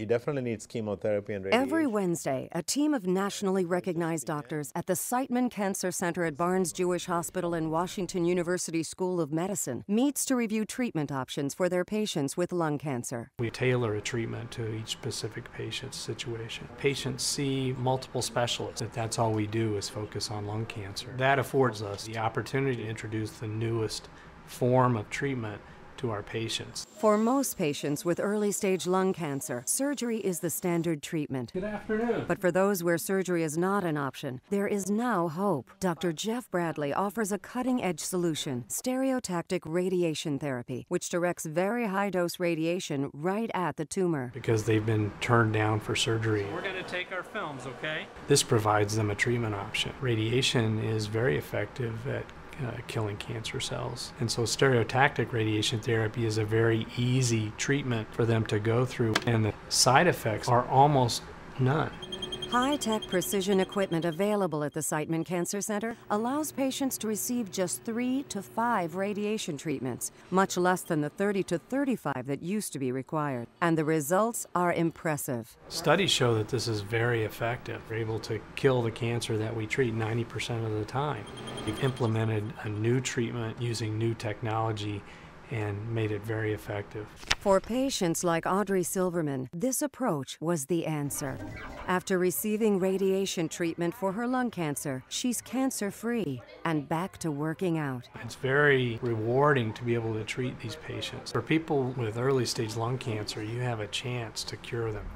He definitely needs chemotherapy and radiation. Every Wednesday, a team of nationally recognized doctors at the Siteman Cancer Center at Barnes Jewish Hospital and Washington University School of Medicine meets to review treatment options for their patients with lung cancer. We tailor a treatment to each specific patient's situation. Patients see multiple specialists. That's all we do is focus on lung cancer. That affords us the opportunity to introduce the newest form of treatment to our patients. For most patients with early-stage lung cancer, surgery is the standard treatment. Good afternoon. But for those where surgery is not an option, there is now hope. Dr. Jeff Bradley offers a cutting-edge solution, stereotactic radiation therapy, which directs very high-dose radiation right at the tumor. Because they've been turned down for surgery. We're going to take our films, okay? This provides them a treatment option. Radiation is very effective at killing cancer cells. And so stereotactic radiation therapy is a very easy treatment for them to go through, and the side effects are almost none. High-tech precision equipment available at the Siteman Cancer Center allows patients to receive just 3 to 5 radiation treatments, much less than the 30 to 35 that used to be required. And the results are impressive. Studies show that this is very effective. We're able to kill the cancer that we treat 90% of the time. We've implemented a new treatment using new technology and made it very effective. For patients like Audrey Silverman, this approach was the answer. After receiving radiation treatment for her lung cancer, she's cancer-free and back to working out. It's very rewarding to be able to treat these patients. For people with early-stage lung cancer, you have a chance to cure them.